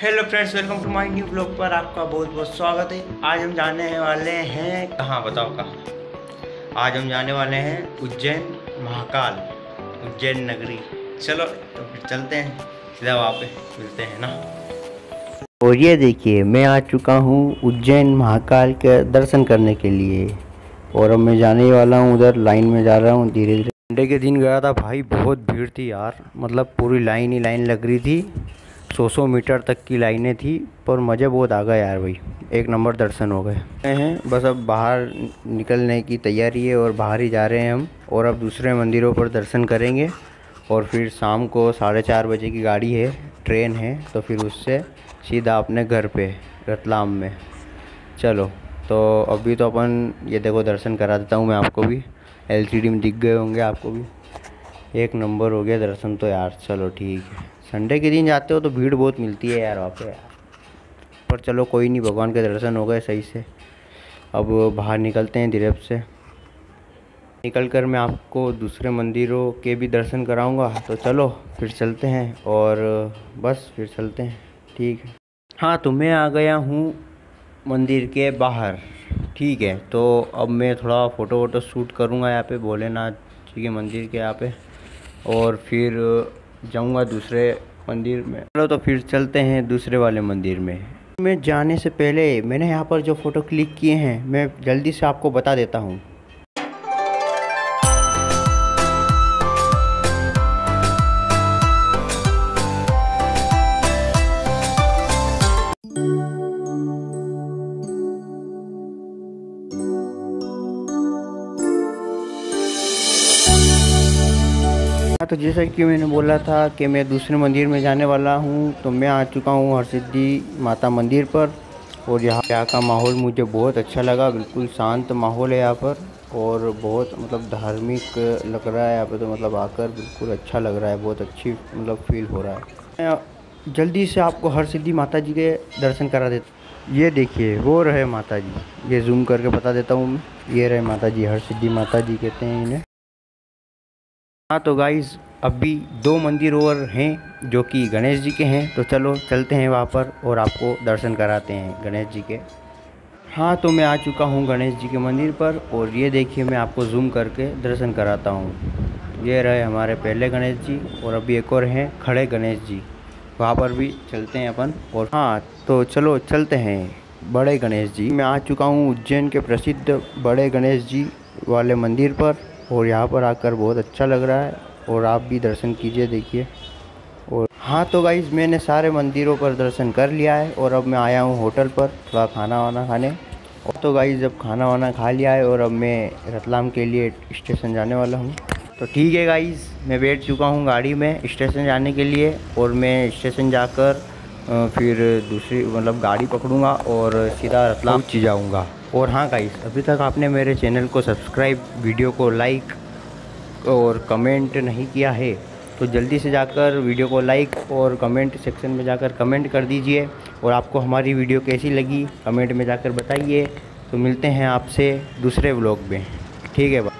Hello friends, welcome to my new blog पर आपका बहुत बहुत स्वागत है। आज हम जाने वाले हैं कहाँ, बताओ कहाँ। आज हम जाने वाले हैं उज्जैन महाकाल, उज्जैन नगरी। चलो तो फिर चलते हैं, सीधा वहाँ पे मिलते हैं ना। और ये देखिए, मैं आ चुका हूँ उज्जैन महाकाल के दर्शन करने के लिए और अब मैं जाने वाला हूँ उधर, लाइन में जा रहा हूँ धीरे धीरे। संडे के दिन गया था भाई, बहुत भीड़ थी यार, मतलब पूरी लाइन ही लाइन लग रही थी, 100 मीटर तक की लाइनें थी, पर मज़ा बहुत आ गया यार भाई, एक नंबर दर्शन हो गए हैं। बस अब बाहर निकलने की तैयारी है और बाहर ही जा रहे हैं हम, और अब दूसरे मंदिरों पर दर्शन करेंगे और फिर शाम को 4:30 बजे की गाड़ी है, ट्रेन है, तो फिर उससे सीधा अपने घर पे रतलाम में। चलो तो अभी तो अपन ये देखो दर्शन करा देता हूँ मैं आपको भी, LCD में दिख गए होंगे आपको भी। एक नंबर हो गया दर्शन तो यार, चलो ठीक है। संडे के दिन जाते हो तो भीड़ बहुत मिलती है यार वहाँ पे यार, पर चलो कोई नहीं, भगवान के दर्शन हो गए सही से। अब बाहर निकलते हैं धीरे से, निकलकर मैं आपको दूसरे मंदिरों के भी दर्शन कराऊंगा। तो चलो फिर चलते हैं, और बस फिर चलते हैं, ठीक है। हाँ तो मैं आ गया हूँ मंदिर के बाहर, ठीक है। तो अब मैं थोड़ा फ़ोटो वोटो शूट करूँगा यहाँ पे भोलेनाथ जी के मंदिर के यहाँ पे, और फिर जाऊंगा दूसरे मंदिर में। चलो तो फिर चलते हैं दूसरे वाले मंदिर में। मैं जाने से पहले मैंने यहाँ पर जो फ़ोटो क्लिक किए हैं मैं जल्दी से आपको बता देता हूँ। तो जैसा कि मैंने बोला था कि मैं दूसरे मंदिर में जाने वाला हूं, तो मैं आ चुका हूं हरसिद्धि माता मंदिर पर, और यहाँ का माहौल मुझे बहुत अच्छा लगा। बिल्कुल शांत माहौल है यहाँ पर, और बहुत मतलब धार्मिक लग रहा है यहाँ पे, तो मतलब आकर बिल्कुल अच्छा लग रहा है, बहुत अच्छी मतलब फील हो रहा है। मैं जल्दी से आपको हरसिद्धि माता जी के दर्शन करा देता। ये देखिए वो रहे माता जी, ये जूम करके बता देता हूँ, ये रहे माता जी, हरसिद्धि माता जी कहते हैं इन्हें। हाँ तो गाइज़, अभी 2 मंदिर और हैं जो कि गणेश जी के हैं, तो चलो चलते हैं वहाँ पर और आपको दर्शन कराते हैं गणेश जी के। हाँ तो मैं आ चुका हूँ गणेश जी के मंदिर पर, और ये देखिए मैं आपको जूम करके दर्शन कराता हूँ। ये रहे हमारे पहले गणेश जी, और अभी एक और हैं खड़े गणेश जी, वहाँ पर भी चलते हैं अपन। और हाँ तो चलो चलते हैं बड़े गणेश जी। मैं आ चुका हूँ उज्जैन के प्रसिद्ध बड़े गणेश जी वाले मंदिर पर, और यहाँ पर आकर बहुत अच्छा लग रहा है, और आप भी दर्शन कीजिए देखिए। और हाँ तो गाइज़, मैंने सारे मंदिरों पर दर्शन कर लिया है, और अब मैं आया हूँ होटल पर थोड़ा खाना वाना खाने। और तो गाइज़ अब खाना वाना खा लिया है, और अब मैं रतलाम के लिए स्टेशन जाने वाला हूँ। तो ठीक है गाइज़, मैं बैठ चुका हूँ गाड़ी में स्टेशन जाने के लिए, और मैं स्टेशन जाकर फिर दूसरी मतलब गाड़ी पकड़ूंगा और सीधा रतलाम पहुँच जाऊँगा। और हाँ गाइस, अभी तक आपने मेरे चैनल को सब्सक्राइब, वीडियो को लाइक और कमेंट नहीं किया है तो जल्दी से जाकर वीडियो को लाइक और कमेंट सेक्शन में जाकर कमेंट कर दीजिए, और आपको हमारी वीडियो कैसी लगी कमेंट में जाकर बताइए। तो मिलते हैं आपसे दूसरे व्लॉग में, ठीक है।